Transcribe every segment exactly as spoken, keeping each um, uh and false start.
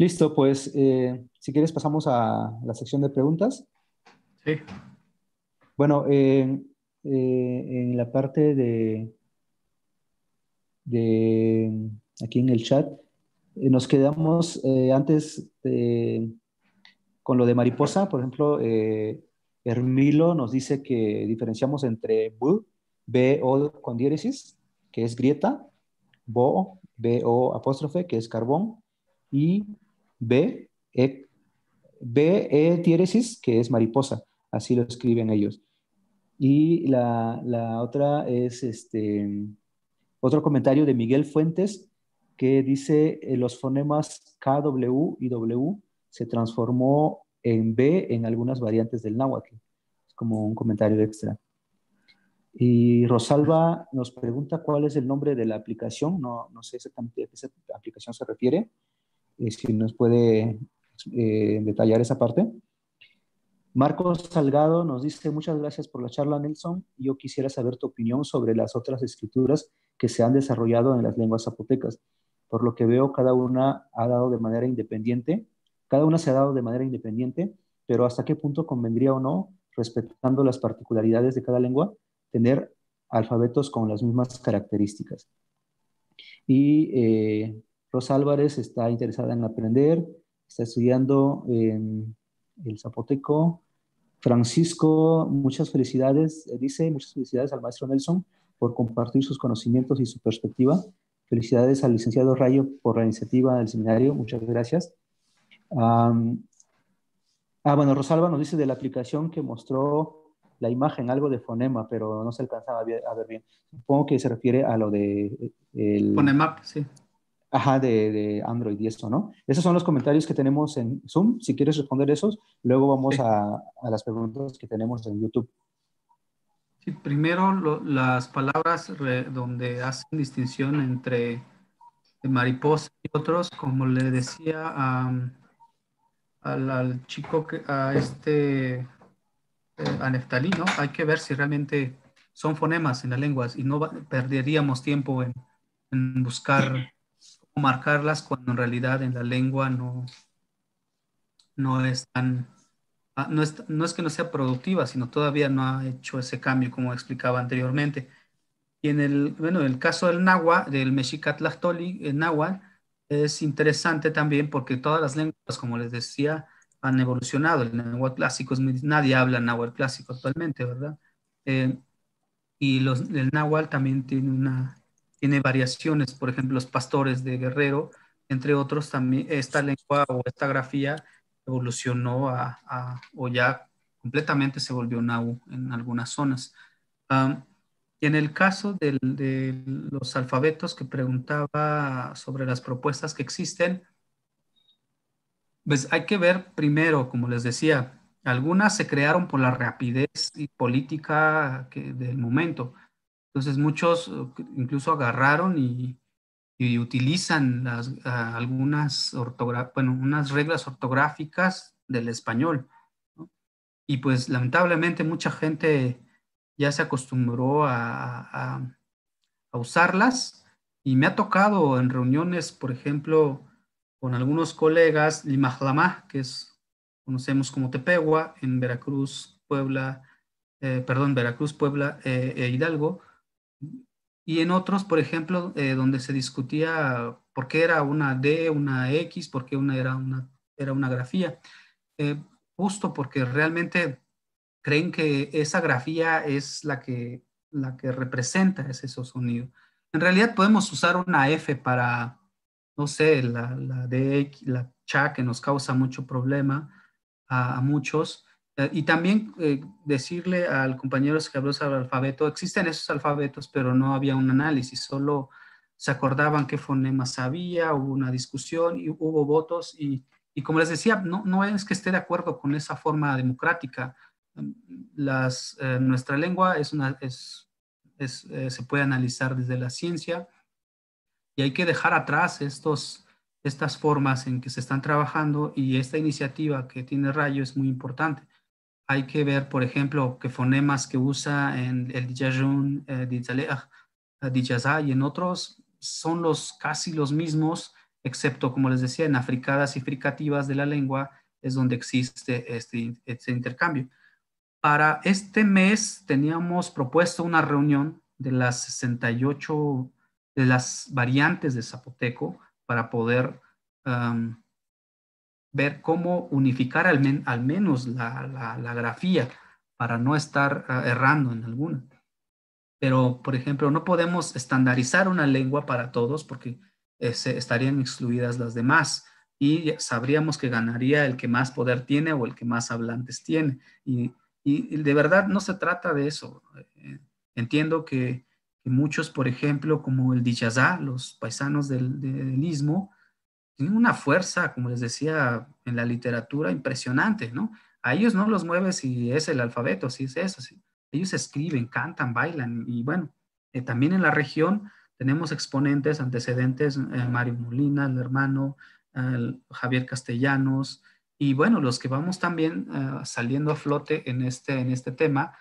Listo, pues eh, si quieres pasamos a la sección de preguntas. Sí. Bueno, eh, eh, en la parte de, de aquí en el chat, eh, nos quedamos eh, antes de, con lo de mariposa. Por ejemplo, eh, Hermilo nos dice que diferenciamos entre bu, b, o con diéresis, que es grieta, bo, b, o apóstrofe, que es carbón, y b, e, b, e diéresis, que es mariposa. Así lo escriben ellos. Y la, la otra es este, otro comentario de Miguel Fuentes, que dice eh, los fonemas K, W y W se transformó en B en algunas variantes del náhuatl. Es como un comentario extra. Y Rosalba nos pregunta cuál es el nombre de la aplicación. No, no sé exactamente a qué aplicación se refiere. Eh, si nos puede eh, detallar esa parte. Marcos Salgado nos dice, muchas gracias por la charla, Nelson. Yo quisiera saber tu opinión sobre las otras escrituras que se han desarrollado en las lenguas zapotecas. Por lo que veo, cada una ha dado de manera independiente, cada una se ha dado de manera independiente, pero ¿hasta qué punto convendría o no, respetando las particularidades de cada lengua, tener alfabetos con las mismas características? Y eh, Rosa Álvarez está interesada en aprender, está estudiando en el zapoteco. Francisco, muchas felicidades, dice, muchas felicidades al maestro Nelson por compartir sus conocimientos y su perspectiva. Felicidades al licenciado Rayo por la iniciativa del seminario, muchas gracias. Um, ah, bueno, Rosalba nos dice de la aplicación que mostró la imagen, algo de fonema, pero no se alcanzaba a ver, a ver bien. Supongo que se refiere a lo de... El, Fonemap, sí. Ajá, de, de Android y eso, ¿no? Esos son los comentarios que tenemos en Zoom. Si quieres responder esos, luego vamos sí. a, a las preguntas que tenemos en YouTube. Sí, primero lo, las palabras re, donde hacen distinción entre mariposa y otros, como le decía a, al, al chico, que, a este, a Neftalí, ¿no? Hay que ver si realmente son fonemas en las lenguas y no va, perderíamos tiempo en, en buscar... marcarlas cuando en realidad en la lengua no, no es tan, no es, no es que no sea productiva, sino todavía no ha hecho ese cambio como explicaba anteriormente. Y en el, bueno, en el caso del náhuatl, del Mexicatlahtolli, el náhuatl es interesante también porque todas las lenguas, como les decía, han evolucionado. El náhuatl clásico, es muy, nadie habla náhuatl clásico actualmente, ¿verdad? Eh, y los, el náhuatl también tiene una... tiene variaciones, por ejemplo, los pastores de Guerrero, entre otros, también esta lengua o esta grafía evolucionó a, a, o ya completamente se volvió náhu en algunas zonas. Um, y en el caso del, de los alfabetos que preguntaba sobre las propuestas que existen, pues hay que ver primero, como les decía, algunas se crearon por la rapidez y política que, del momento. Entonces muchos incluso agarraron y, y utilizan las, uh, algunas bueno, unas reglas ortográficas del español, ¿no? Y pues lamentablemente mucha gente ya se acostumbró a, a, a usarlas y me ha tocado en reuniones, por ejemplo, con algunos colegas, Limajlamá, que es, conocemos como Tepegua, en Veracruz, Puebla, eh, perdón, Veracruz, Puebla eh, e Hidalgo. Y en otros, por ejemplo, eh, donde se discutía por qué era una D, una X, por qué una era una, era una grafía. Eh, justo porque realmente creen que esa grafía es la que, la que representa ese sonido. En realidad podemos usar una F para, no sé, la, la D, la Cha, que nos causa mucho problema a, a muchos. Y también eh, decirle al compañero que habló sobre el alfabeto, existen esos alfabetos, pero no había un análisis, solo se acordaban qué fonemas había, hubo una discusión, y hubo votos, y, y como les decía, no, no es que esté de acuerdo con esa forma democrática. Las, eh, nuestra lengua es una, es, es, eh, se puede analizar desde la ciencia, y hay que dejar atrás estos... estas formas en que se están trabajando, y esta iniciativa que tiene Rayo es muy importante. Hay que ver, por ejemplo, que fonemas que usa en el Dizhajon, eh, Dizhaleg, Diyazá y en otros son los, casi los mismos excepto, como les decía, en africadas y fricativas de la lengua es donde existe este, este intercambio. Para este mes teníamos propuesto una reunión de las sesenta y ocho de las variantes de zapoteco para poder um, ver cómo unificar al, men, al menos la, la, la grafía para no estar uh, errando en alguna. Pero, por ejemplo, no podemos estandarizar una lengua para todos porque eh, se estarían excluidas las demás y sabríamos que ganaría el que más poder tiene o el que más hablantes tiene. Y, y, y de verdad no se trata de eso. Entiendo que, que muchos, por ejemplo, como el Diyazá, los paisanos del, del Istmo, tienen una fuerza, como les decía, en la literatura impresionante, ¿no? A ellos no los mueve si es el alfabeto, si es eso, si... Ellos escriben, cantan, bailan y bueno, eh, también en la región tenemos exponentes, antecedentes, eh, Mario Molina, el hermano, eh, Javier Castellanos y bueno, los que vamos también eh, saliendo a flote en este, en este tema,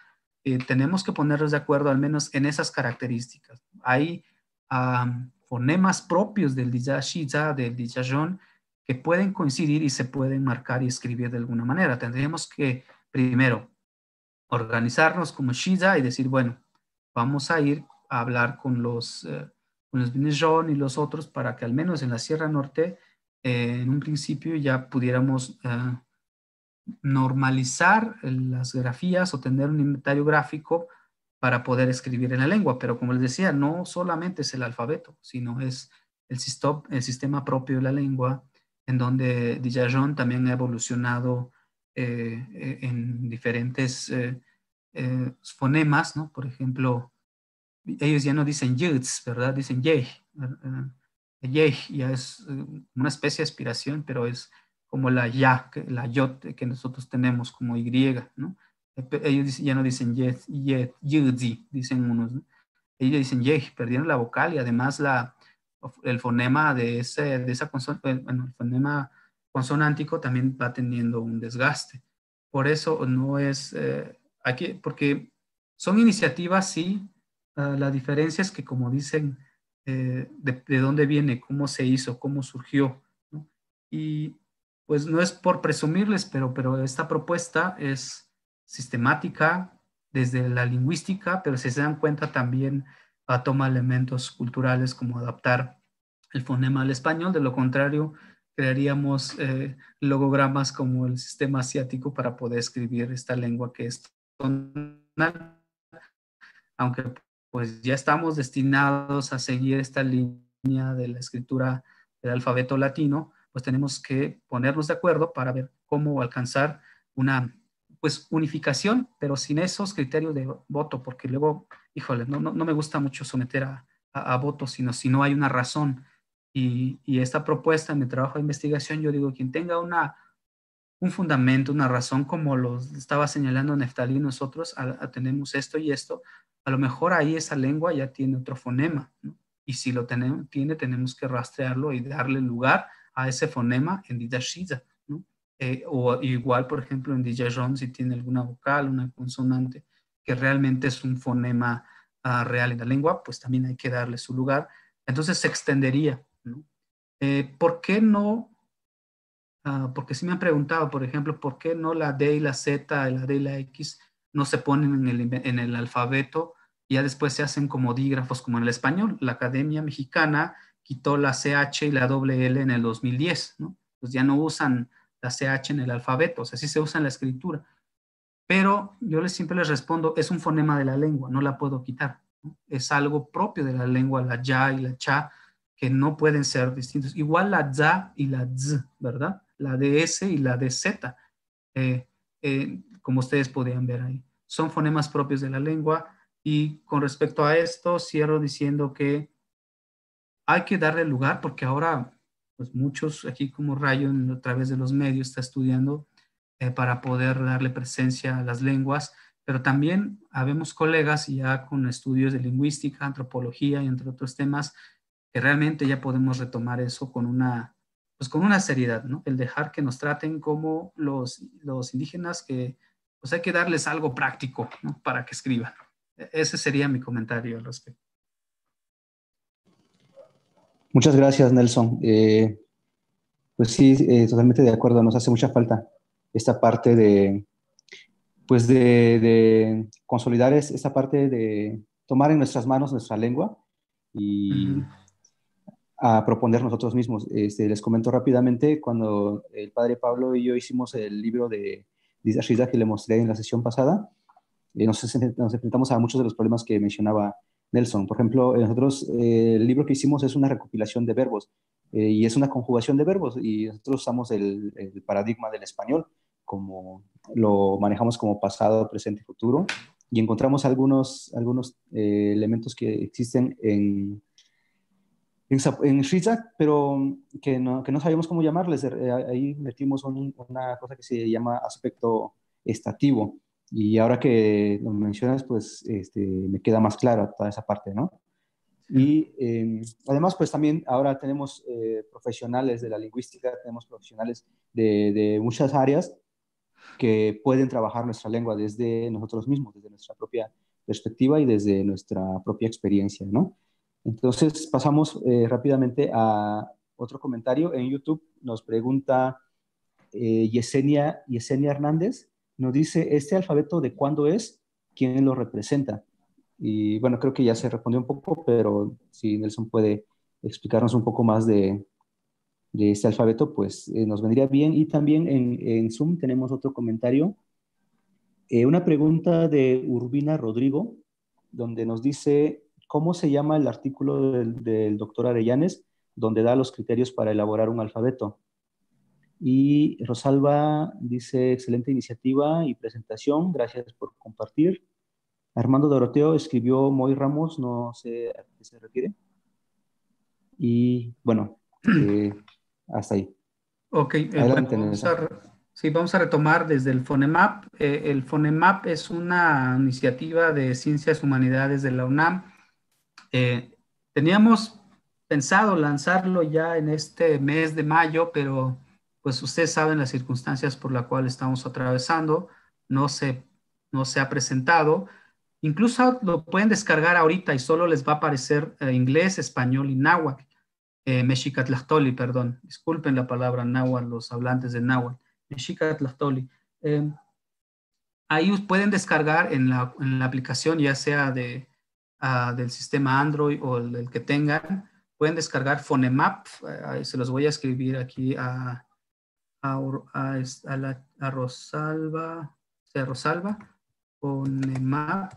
eh, tenemos que ponernos de acuerdo al menos en esas características. Hay um, fonemas propios del Dizhaza, del Dizhajon, que pueden coincidir y se pueden marcar y escribir de alguna manera. Tendríamos que primero organizarnos como Shiza y decir, bueno, vamos a ir a hablar con los, eh, con los Binijon y los otros para que al menos en la Sierra Norte, eh, en un principio ya pudiéramos eh, normalizar las grafías o tener un inventario gráfico para poder escribir en la lengua. Pero como les decía, no solamente es el alfabeto, sino es el, sistop, el sistema propio de la lengua, en donde Dizhajon también ha evolucionado Eh, eh, en diferentes eh, eh, fonemas, ¿no? Por ejemplo, ellos ya no dicen yitz, ¿verdad? Dicen yej. Yej ya es una especie de aspiración, pero es como la ya, la yot que nosotros tenemos como Y, ¿no? Ellos ya no dicen yez, yez, yidzi, dicen unos, ¿no? Ellos dicen yej, perdieron la vocal y además la, el fonema de, ese, de esa consonante, bueno, el fonema consonántico también va teniendo un desgaste. Por eso no es eh, aquí, porque son iniciativas, sí. Uh, la diferencia es que, como dicen, eh, de, de dónde viene, cómo se hizo, cómo surgió, ¿no? Y pues no es por presumirles, pero, pero esta propuesta es sistemática desde la lingüística, pero si se dan cuenta también uh, toma elementos culturales como adaptar el fonema al español, de lo contrario crearíamos eh, logogramas como el sistema asiático para poder escribir esta lengua que es tonal, aunque pues ya estamos destinados a seguir esta línea de la escritura del alfabeto latino, pues tenemos que ponernos de acuerdo para ver cómo alcanzar una pues unificación, pero sin esos criterios de voto, porque luego, híjole, no, no, no me gusta mucho someter a, a, a voto, sino si no hay una razón. Y, y esta propuesta en mi trabajo de investigación, yo digo, quien tenga una, un fundamento, una razón, como lo estaba señalando Neftalí y nosotros, a, a tenemos esto y esto, a lo mejor ahí esa lengua ya tiene otro fonema, ¿no? Y si lo ten, tiene, tenemos que rastrearlo y darle lugar a ese fonema en Didashiza, ¿no? Eh, o igual, por ejemplo, en Dizhajon, si tiene alguna vocal, una consonante, que realmente es un fonema uh, real en la lengua, pues también hay que darle su lugar. Entonces se extendería. ¿No? Eh, ¿Por qué no? Uh, porque sí me han preguntado, por ejemplo, ¿por qué no la D y la Z, la D y la X no se ponen en el, en el alfabeto y ya después se hacen como dígrafos como en el español? La Academia Mexicana quitó la C H y la doble L en el dos mil diez, ¿no? Pues ya no usan la C H en el alfabeto, o sea, sí se usa en la escritura. Pero yo les, siempre les respondo, es un fonema de la lengua, no la puedo quitar, ¿no? Es algo propio de la lengua, la ya y la cha, que no pueden ser distintos. Igual la za y la z, ¿verdad? La ds y la dz, eh, eh, como ustedes podían ver ahí. Son fonemas propios de la lengua y con respecto a esto cierro diciendo que hay que darle lugar porque ahora pues muchos aquí como Rayo en, a través de los medios está estudiando eh, para poder darle presencia a las lenguas, pero también habemos colegas ya con estudios de lingüística, antropología y entre otros temas que realmente ya podemos retomar eso con una, pues con una seriedad, ¿no? El dejar que nos traten como los, los indígenas, que pues hay que darles algo práctico, ¿no? Para que escriban. Ese sería mi comentario al respecto. Muchas gracias, Nelson. Eh, pues sí, eh, totalmente de acuerdo. Nos hace mucha falta esta parte de, pues de, de consolidar es, esta parte de tomar en nuestras manos nuestra lengua y uh-huh. a proponer nosotros mismos. Este, les comento rápidamente, cuando el padre Pablo y yo hicimos el libro de Dizhajon que le mostré en la sesión pasada, eh, nos, nos enfrentamos a muchos de los problemas que mencionaba Nelson. Por ejemplo, nosotros, eh, el libro que hicimos es una recopilación de verbos eh, y es una conjugación de verbos, y nosotros usamos el, el paradigma del español, como lo manejamos como pasado, presente, futuro, y encontramos algunos, algunos eh, elementos que existen en, en, en Shiza, pero que no, que no sabíamos cómo llamarles. Eh, ahí metimos un, una cosa que se llama aspecto estativo. Y ahora que lo mencionas, pues este, me queda más claro toda esa parte, ¿no? Y eh, además, pues también ahora tenemos eh, profesionales de la lingüística, tenemos profesionales de, de muchas áreas que pueden trabajar nuestra lengua desde nosotros mismos, desde nuestra propia perspectiva y desde nuestra propia experiencia, ¿no? Entonces, pasamos eh, rápidamente a otro comentario. En YouTube nos pregunta eh, Yesenia, Yesenia Hernández. Nos dice, ¿este alfabeto de cuándo es? ¿Quién lo representa? Y bueno, creo que ya se respondió un poco, pero si Nelson puede explicarnos un poco más de, de este alfabeto, pues eh, nos vendría bien. Y también en, en Zoom tenemos otro comentario. Eh, una pregunta de Urbina Rodrigo, donde nos dice, ¿cómo se llama el artículo del, del doctor Arellanes, donde da los criterios para elaborar un alfabeto? Y Rosalba dice, excelente iniciativa y presentación, gracias por compartir. Armando Doroteo escribió Moy Ramos, no sé a qué se refiere. Y bueno, eh, hasta ahí. Ok, adelante, bueno, vamos a, sí, vamos a retomar desde el Fonemap. Eh, el Fonemap es una iniciativa de Ciencias Humanidades de la UNAM. Eh, teníamos pensado lanzarlo ya en este mes de mayo, pero... pues ustedes saben las circunstancias por las cuales estamos atravesando, no se, no se ha presentado. Incluso lo pueden descargar ahorita y solo les va a aparecer eh, inglés, español y náhuatl. Eh, Mexicatlahtolli, perdón. Disculpen la palabra náhuatl, los hablantes de náhuatl. Mexicatlahtolli. Eh, ahí pueden descargar en la, en la aplicación, ya sea de, uh, del sistema Android o el, el que tengan. Pueden descargar Fonemap. Eh, se los voy a escribir aquí a... A, a, a, la, a Rosalba, o sea, Rosalba, Fonemap,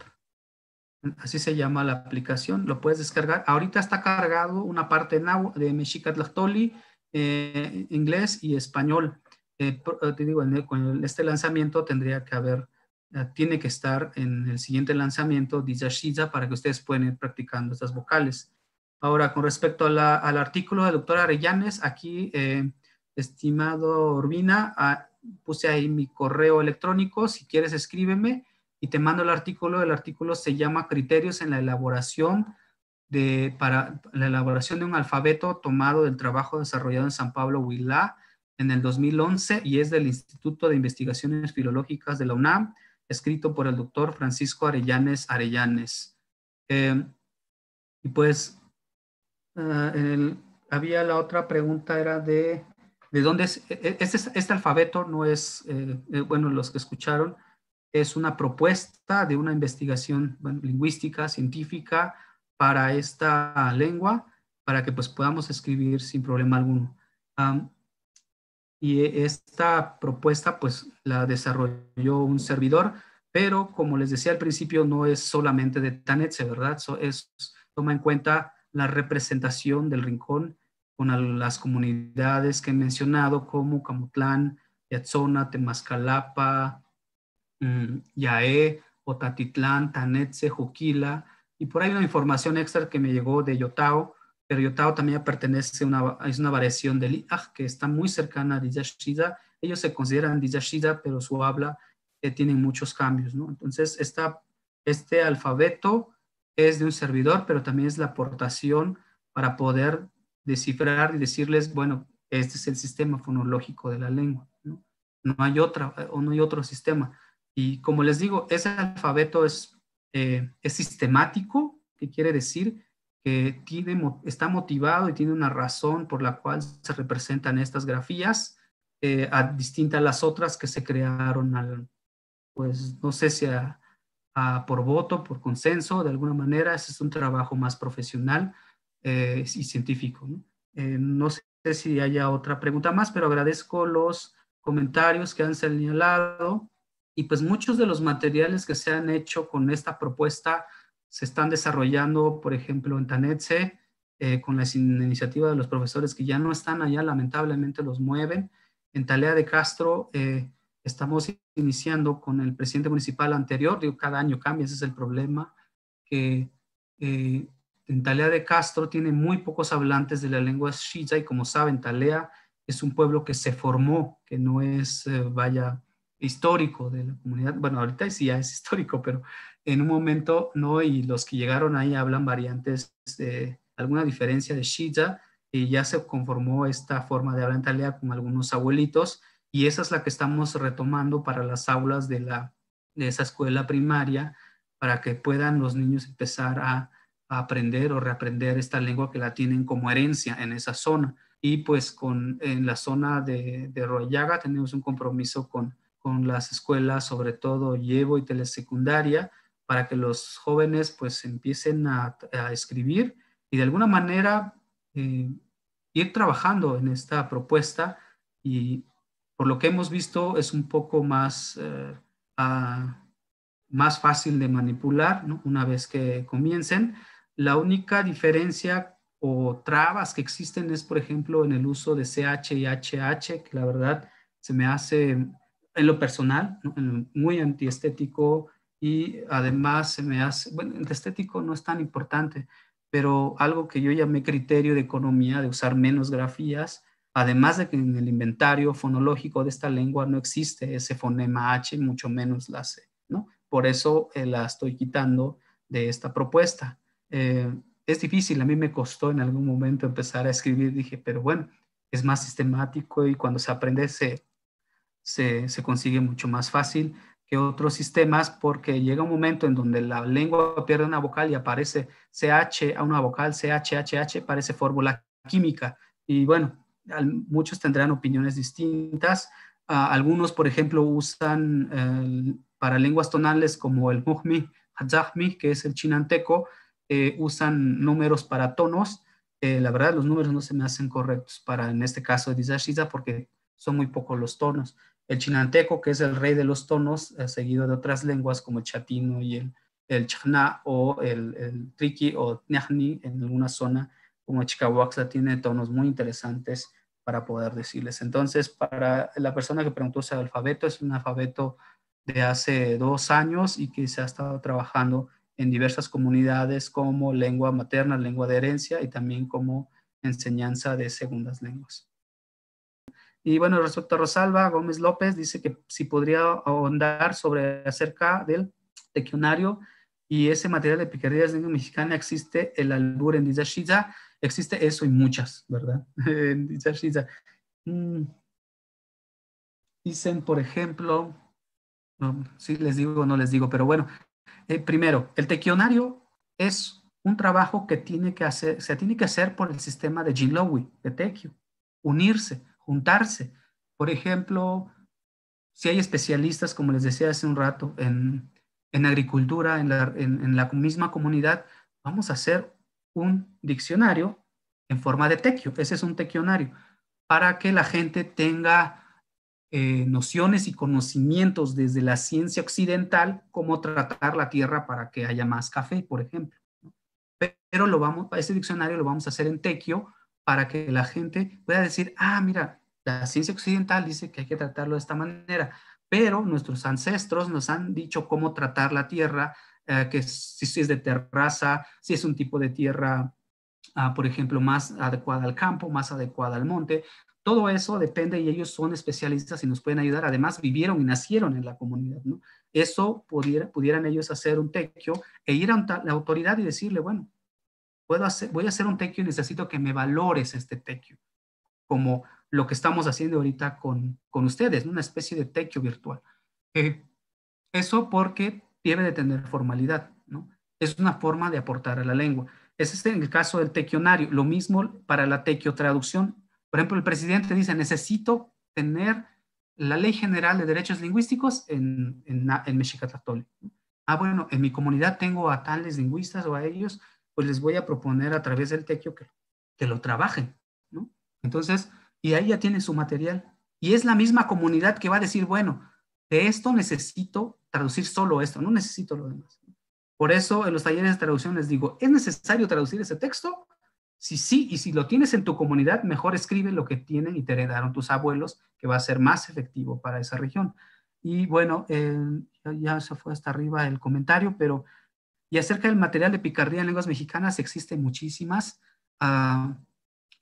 así se llama la aplicación, lo puedes descargar. Ahorita está cargado una parte de Mexicatlahtolli, eh, inglés y español. Eh, te digo, en el, con este lanzamiento tendría que haber, eh, tiene que estar en el siguiente lanzamiento, Dizhaza, para que ustedes puedan ir practicando estas vocales. Ahora, con respecto a la, al artículo del doctor Arellanes, aquí... Eh, estimado Urbina, ah, puse ahí mi correo electrónico, si quieres escríbeme y te mando el artículo. El artículo se llama Criterios en la elaboración de, para la elaboración de un alfabeto, tomado del trabajo desarrollado en San Pablo, Huilá, en el dos mil once, y es del Instituto de Investigaciones Filológicas de la UNAM, escrito por el doctor Francisco Arellanes Arellanes. Eh, y pues, uh, el, había la otra pregunta, era de... ¿De dónde es? Este, este alfabeto no es, eh, bueno, los que escucharon, es una propuesta de una investigación, bueno, lingüística, científica, para esta lengua, para que pues podamos escribir sin problema alguno. Um, y esta propuesta pues la desarrolló un servidor, pero como les decía al principio, no es solamente de Tanetze, ¿verdad? So, es, toma en cuenta la representación del rincón con las comunidades que he mencionado, como Camutlán, Yatzona, Temazcalapa, Yaé, Otatitlán, Tanetze, Juquila, y por ahí una información extra que me llegó de Yotao, pero Yotao también pertenece a una, es una variación del Iyaj, que está muy cercana a Diyashida. Ellos se consideran Diyashida, pero su habla eh, tiene muchos cambios, ¿no? Entonces, esta, este alfabeto es de un servidor, pero también es la aportación para poder descifrar y decirles, bueno, este es el sistema fonológico de la lengua, ¿no? No hay otra, o no hay otro sistema. Y como les digo, ese alfabeto es, eh, es sistemático, que quiere decir que tiene, está motivado y tiene una razón por la cual se representan estas grafías, eh, a, distinta a las otras que se crearon, al, pues no sé si a, a, por voto, por consenso, de alguna manera. Ese es un trabajo más profesional eh, y científico, ¿no? Eh, no sé si haya otra pregunta más, pero agradezco los comentarios que han señalado, y pues muchos de los materiales que se han hecho con esta propuesta se están desarrollando, por ejemplo, en Tanetze, eh, con la iniciativa de los profesores que ya no están allá, lamentablemente los mueven. En Talea de Castro eh, estamos iniciando con el presidente municipal anterior, digo, cada año cambia, ese es el problema, que eh, en Talea de Castro tiene muy pocos hablantes de la lengua Shiza, y como saben, Talea es un pueblo que se formó, que no es, eh, vaya, histórico de la comunidad. Bueno, ahorita sí ya es histórico, pero en un momento no, y los que llegaron ahí hablan variantes de alguna diferencia de Shiza, y ya se conformó esta forma de hablar en Talea con algunos abuelitos, y esa es la que estamos retomando para las aulas de, la, de esa escuela primaria, para que puedan los niños empezar a, a aprender o reaprender esta lengua que la tienen como herencia en esa zona. Y pues con, en la zona de, de Roallaga tenemos un compromiso con, con las escuelas, sobre todo Llevo y Telesecundaria, para que los jóvenes pues empiecen a, a escribir y de alguna manera eh, ir trabajando en esta propuesta. Y por lo que hemos visto es un poco más, eh, a, más fácil de manipular, ¿no? Una vez que comiencen. La única diferencia o trabas que existen es, por ejemplo, en el uso de C H y H H, que la verdad se me hace, en lo personal, ¿no?, muy antiestético. Y además se me hace, bueno, el estético no es tan importante, pero algo que yo llamé criterio de economía, de usar menos grafías, además de que en el inventario fonológico de esta lengua no existe ese fonema H, mucho menos la C, ¿no? Por eso eh, la estoy quitando de esta propuesta. Eh, es difícil, a mí me costó en algún momento empezar a escribir, dije, pero bueno, es más sistemático y cuando se aprende se, se, se consigue mucho más fácil que otros sistemas, porque llega un momento en donde la lengua pierde una vocal y aparece C H a una vocal, C H H H, parece fórmula química. Y bueno, muchos tendrán opiniones distintas. Uh, algunos, por ejemplo, usan uh, para lenguas tonales como el mujmi, hadzahmi, que es el chinanteco, eh, usan números para tonos. Eh, la verdad, los números no se me hacen correctos para, en este caso, Dizhaza, porque son muy pocos los tonos. El chinanteco, que es el rey de los tonos, eh, seguido de otras lenguas como el chatino y el, el chajna, o el, el triqui o ñajni, en alguna zona como Chicahuaxla, tiene tonos muy interesantes para poder decirles. Entonces, para la persona que preguntó ese alfabeto, es un alfabeto de hace dos años y que se ha estado trabajando en diversas comunidades como lengua materna, lengua de herencia, y también como enseñanza de segundas lenguas. Y bueno, respecto a Rosalba Gómez López, dice que si podría ahondar sobre acerca del tequionario y ese material de picardías de lengua mexicana. Existe el albur en Dizhashida, existe eso y muchas, ¿verdad? En Dizhashida. Mm. Dicen, por ejemplo, no, si les digo o no les digo, pero bueno, eh, primero, el tequionario es un trabajo que tiene que hacer, se tiene que hacer por el sistema de Jinlowi, de tequio, unirse, juntarse. Por ejemplo, si hay especialistas, como les decía hace un rato, en, en agricultura, en la, en, en la misma comunidad, vamos a hacer un diccionario en forma de tequio. Ese es un tequionario, para que la gente tenga eh, nociones y conocimientos desde la ciencia occidental, cómo tratar la tierra para que haya más café, por ejemplo. Pero lo vamos, ese diccionario lo vamos a hacer en tequio, para que la gente pueda decir, ah, mira, la ciencia occidental dice que hay que tratarlo de esta manera, pero nuestros ancestros nos han dicho cómo tratar la tierra, eh, que si, si es de terraza, si es un tipo de tierra, ah, por ejemplo, más adecuada al campo, más adecuada al monte. Todo eso depende y ellos son especialistas y nos pueden ayudar. Además, vivieron y nacieron en la comunidad, ¿no? Eso pudiera, pudieran ellos hacer un tequio e ir a la autoridad y decirle, bueno, Puedo hacer, voy a hacer un tequio y necesito que me valores este tequio, como lo que estamos haciendo ahorita con, con ustedes, una especie de tequio virtual. Eh, eso porque debe de tener formalidad, ¿no? Es una forma de aportar a la lengua. Ese es en el caso del tequionario. Lo mismo para la tequiotraducción. Por ejemplo, el presidente dice, necesito tener la Ley General de Derechos Lingüísticos en, en, en Mexicatlahtolli. Ah, bueno, en mi comunidad tengo a tales lingüistas o a ellos, pues les voy a proponer a través del tequio que, que lo trabajen, ¿no? Entonces, y ahí ya tienen su material. Y es la misma comunidad que va a decir, bueno, de esto necesito traducir solo esto, no necesito lo demás. Por eso en los talleres de traducción les digo, ¿es necesario traducir ese texto? Sí, sí, y si lo tienes en tu comunidad, mejor escribe lo que tienen y te heredaron tus abuelos, que va a ser más efectivo para esa región. Y bueno, eh, ya se fue hasta arriba el comentario, pero y acerca del material de picardía en lenguas mexicanas, existen muchísimas. Uh,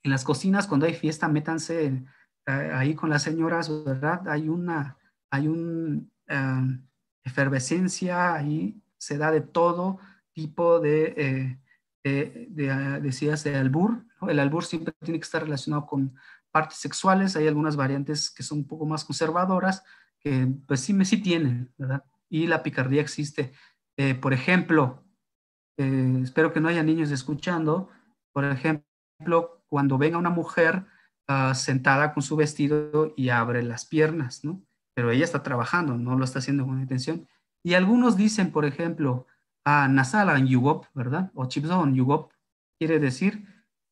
en las cocinas, cuando hay fiesta, métanse en, uh, ahí con las señoras, ¿verdad? Hay una, hay un, uh, efervescencia, ahí se da de todo tipo de... Eh, De, de, decías de albur, ¿no? El albur siempre tiene que estar relacionado con partes sexuales. Hay algunas variantes que son un poco más conservadoras que pues sí, sí tienen, ¿verdad? Y la picardía existe. Eh, por ejemplo, eh, espero que no haya niños escuchando, por ejemplo, cuando venga una mujer uh, sentada con su vestido y abre las piernas, ¿no? Pero ella está trabajando, no lo está haciendo con intención. Y algunos dicen, por ejemplo, a Nasalan Yugop, ¿verdad? O Chipson Yugop, quiere decir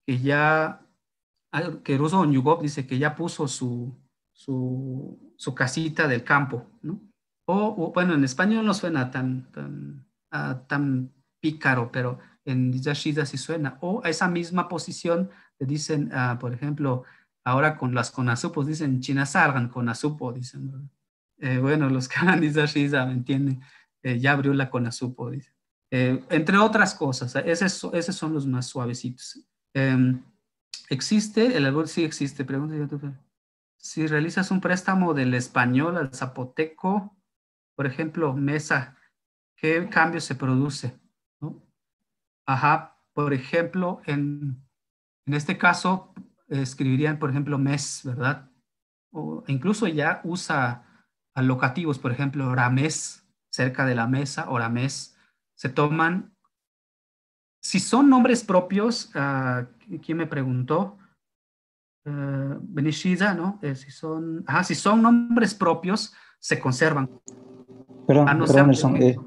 que ya, que Ruson Yugop dice que ya puso su, su, su casita del campo, ¿no? O, o, bueno, en español no suena tan, tan, uh, tan pícaro, pero en Dizhashida sí suena. O a esa misma posición le dicen, uh, por ejemplo, ahora con las conasupos dicen Chinasargan conasupo, dicen, ¿verdad? Eh, bueno, los que hablan Dizhashida, ¿me entienden? Eh, ya abrió la conasupo, dice. Eh, entre otras cosas, esos, esos son los más suavecitos. Eh, ¿Existe? El albur sí existe. Pregunta yo. Si realizas un préstamo del español al zapoteco, por ejemplo, mesa, ¿qué cambio se produce? ¿No? Ajá, por ejemplo, en, en este caso, eh, escribirían, por ejemplo, mes, ¿verdad? O incluso ya usa locativos, por ejemplo, rames, cerca de la mesa, oramés, se toman. Si son nombres propios, uh, ¿quién me preguntó? Uh, Benishida, ¿no? Eh, si, son, ajá, si son nombres propios, se conservan. Perdón, ah, no perdón Nelson. Eh,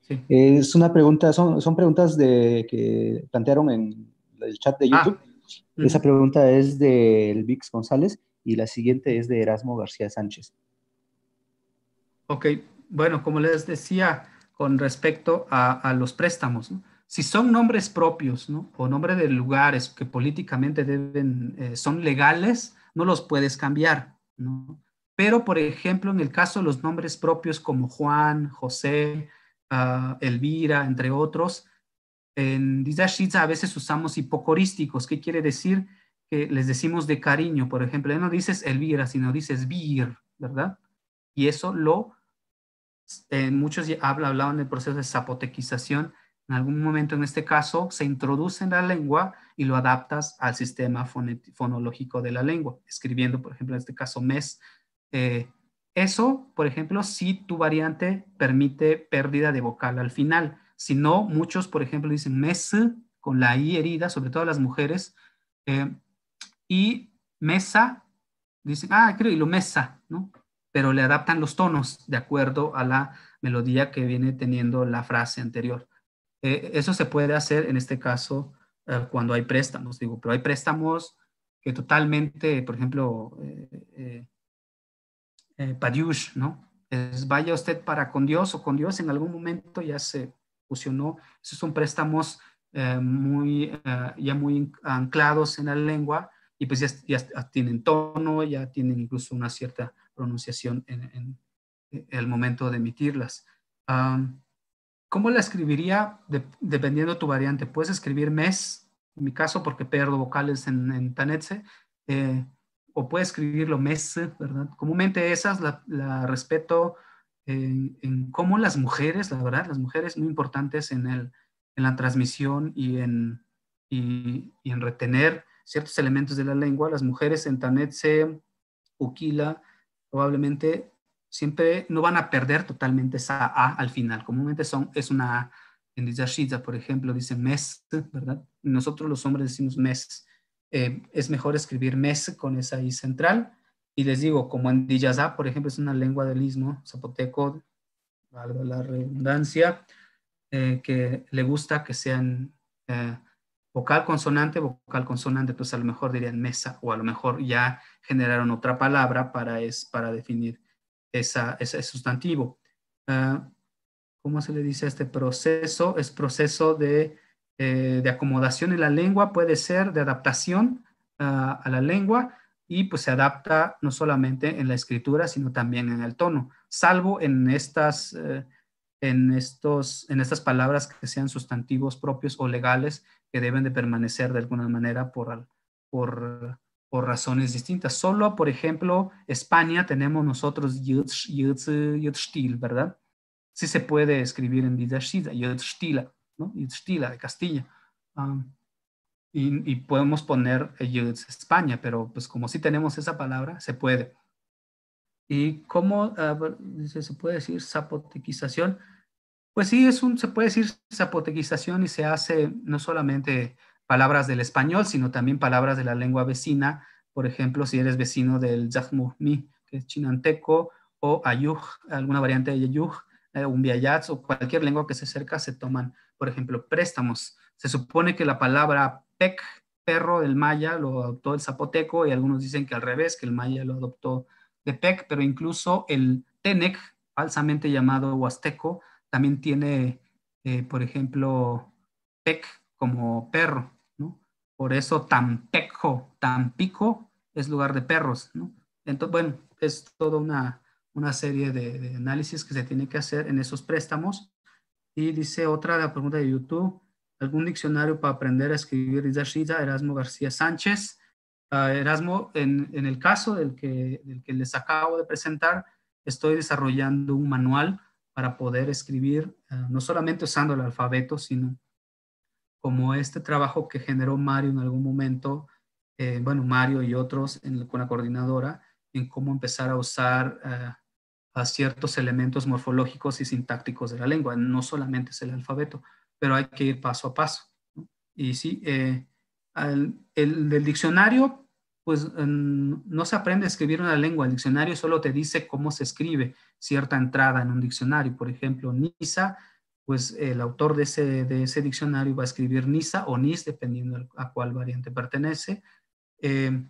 sí. eh, es una pregunta, son, son preguntas de, que plantearon en el chat de YouTube. Ah. Esa mm. pregunta es del Vix González y la siguiente es de Erasmo García Sánchez. Ok. Bueno, como les decía, con respecto a, a los préstamos, ¿no? Si son nombres propios, ¿no? O nombre de lugares que políticamente deben, eh, son legales, no los puedes cambiar, ¿no? Pero, por ejemplo, en el caso de los nombres propios como Juan, José, uh, Elvira, entre otros, en Dizhazá a veces usamos hipocorísticos. ¿Qué quiere decir? Que les decimos de cariño, por ejemplo. No dices Elvira, sino dices Bir, ¿verdad? Y eso lo... Eh, muchos habla, hablaban del proceso de zapotequización. En algún momento, en este caso, se introduce en la lengua y lo adaptas al sistema fonológico de la lengua, escribiendo, por ejemplo, en este caso, mes. Eh, eso, por ejemplo, si tu variante permite pérdida de vocal al final. Si no, muchos, por ejemplo, dicen mes con la i herida, sobre todo las mujeres, eh, y mesa, dicen, ah, creo, y lo mesa, ¿no? Pero le adaptan los tonos de acuerdo a la melodía que viene teniendo la frase anterior. Eh, eso se puede hacer en este caso eh, cuando hay préstamos, digo, pero hay préstamos que totalmente, por ejemplo, eh, eh, eh, Padiush, ¿no? Es, vaya usted para con Dios o con Dios, en algún momento ya se fusionó. Esos son préstamos eh, muy, eh, ya muy anclados en la lengua y pues ya, ya tienen tono, ya tienen incluso una cierta pronunciación en, en, en el momento de emitirlas. Um, ¿Cómo la escribiría? De, dependiendo de tu variante, puedes escribir mes, en mi caso porque pierdo vocales en, en Tanetze, eh, o puedes escribirlo mes, ¿verdad? Comúnmente esas la, la respeto en, en cómo las mujeres, la verdad, las mujeres muy importantes en, el, en la transmisión y en, y, y en retener ciertos elementos de la lengua. Las mujeres en Tanetze, Uquila, probablemente siempre no van a perder totalmente esa A al final. Comúnmente son, es una A en Dizhaziza, por ejemplo, dice mes, ¿verdad? Nosotros los hombres decimos mes. Eh, es mejor escribir mes con esa i central. Y les digo, como en Diyazá, por ejemplo, es una lengua del istmo zapoteco, valga la redundancia, eh, que le gusta que sean eh, vocal consonante, vocal consonante, entonces a lo mejor dirían mesa, o a lo mejor ya generaron otra palabra para, es, para definir esa, ese sustantivo. Uh, ¿Cómo se le dice a este proceso? Es proceso de, eh, de acomodación en la lengua, puede ser de adaptación uh, a la lengua, y pues se adapta no solamente en la escritura, sino también en el tono, salvo en estas, eh, en estos, en estas palabras que sean sustantivos propios o legales que deben de permanecer de alguna manera por, por, por razones distintas. Solo, por ejemplo, España tenemos nosotros yutz, yutz, yutztil, ¿verdad? Sí se puede escribir en Didashida, yutztila, ¿no? Yutztila de Castilla. Um, Y, y podemos poner España, pero pues como sí tenemos esa palabra, se puede. ¿Y cómo uh, se puede decir zapotequización? Pues sí, es un, se puede decir zapotequización y se hace no solamente palabras del español, sino también palabras de la lengua vecina. Por ejemplo, si eres vecino del Yajmujmi, que es chinanteco, o ayuj, alguna variante de ayuj, eh, un viayatz, o cualquier lengua que se acerca, se toman, por ejemplo, préstamos. Se supone que la palabra pec, perro del maya, lo adoptó el zapoteco, y algunos dicen que al revés, que el maya lo adoptó de pec, pero incluso el tenec, falsamente llamado huasteco, también tiene, eh, por ejemplo, pec como perro, ¿no? Por eso tampeco, tampico es lugar de perros, ¿no? Entonces, bueno, es toda una, una serie de, de análisis que se tiene que hacer en esos préstamos. Y dice otra, la pregunta de YouTube, algún diccionario para aprender a escribir Dizhaziza, Erasmo García Sánchez. Uh, Erasmo, en, en el caso del que, del que les acabo de presentar, estoy desarrollando un manual para poder escribir, uh, no solamente usando el alfabeto, sino como este trabajo que generó Mario en algún momento, eh, bueno, Mario y otros en, con la coordinadora, en cómo empezar a usar uh, a ciertos elementos morfológicos y sintácticos de la lengua, no solamente es el alfabeto, pero hay que ir paso a paso, ¿no? Y sí, eh, al, el del diccionario, pues en, no se aprende a escribir una lengua, el diccionario solo te dice cómo se escribe cierta entrada en un diccionario, por ejemplo, NISA, pues el autor de ese, de ese diccionario va a escribir NISA o NIS, dependiendo a cuál variante pertenece. Eh,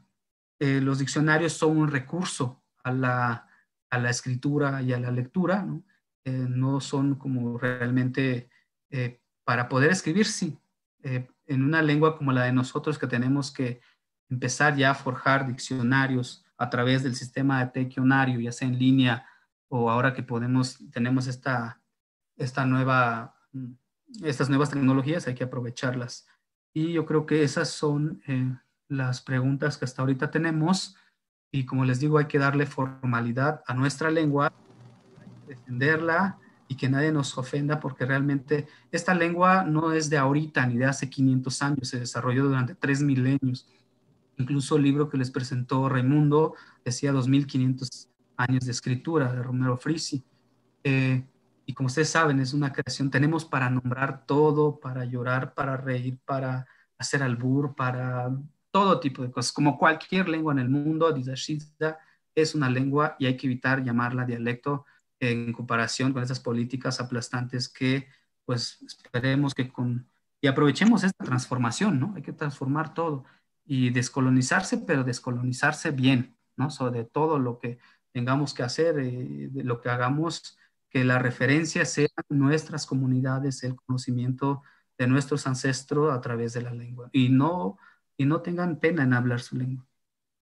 eh, los diccionarios son un recurso a la, a la escritura y a la lectura, ¿no? Eh, no son como realmente... Eh, Para poder escribir, sí, eh, en una lengua como la de nosotros que tenemos que empezar ya a forjar diccionarios a través del sistema de tequionario, ya sea en línea o ahora que podemos, tenemos esta, esta nueva, estas nuevas tecnologías, hay que aprovecharlas. Y yo creo que esas son eh, las preguntas que hasta ahorita tenemos. Y como les digo, hay que darle formalidad a nuestra lengua, hay que defenderla, y que nadie nos ofenda, porque realmente esta lengua no es de ahorita ni de hace quinientos años, se desarrolló durante tres milenios. Incluso el libro que les presentó Raimundo decía dos mil quinientos años de escritura, de Romero Frissi. Eh, y como ustedes saben, es una creación, tenemos para nombrar todo, para llorar, para reír, para hacer albur, para todo tipo de cosas. Como cualquier lengua en el mundo, Dizhaziza es una lengua y hay que evitar llamarla dialecto, en comparación con esas políticas aplastantes que, pues, esperemos que con... Y aprovechemos esta transformación, ¿no? Hay que transformar todo y descolonizarse, pero descolonizarse bien, ¿no? Sobre todo lo que tengamos que hacer, eh, de lo que hagamos, que la referencia sea nuestras comunidades, el conocimiento de nuestros ancestros a través de la lengua. Y no, y no tengan pena en hablar su lengua.